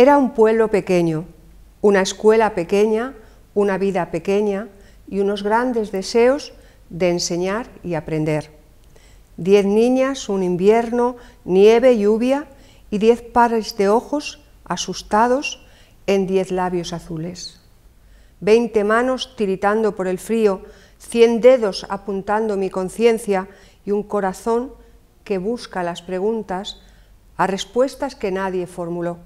Era un pueblo pequeño, una escuela pequeña, una vida pequeña y unos grandes deseos de enseñar y aprender. 10 niñas, un invierno, nieve, lluvia y 10 pares de ojos asustados en 10 labios azules. 20 manos tiritando por el frío, 100 dedos apuntando mi conciencia y un corazón que busca las preguntas a respuestas que nadie formuló.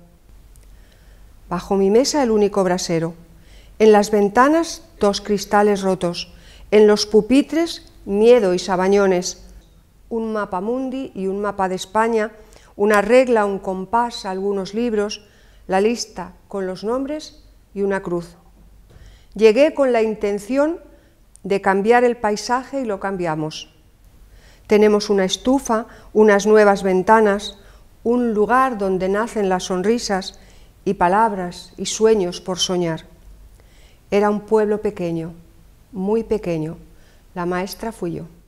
Bajo mi mesa el único brasero, en las ventanas 2 cristales rotos, en los pupitres miedo y sabañones, un mapamundi y un mapa de España, una regla, un compás, algunos libros, la lista con los nombres y una cruz. Llegué con la intención de cambiar el paisaje y lo cambiamos. Tenemos una estufa, unas nuevas ventanas, un lugar donde nacen las sonrisas y palabras y sueños por soñar. Era un pueblo pequeño, muy pequeño. La maestra fui yo.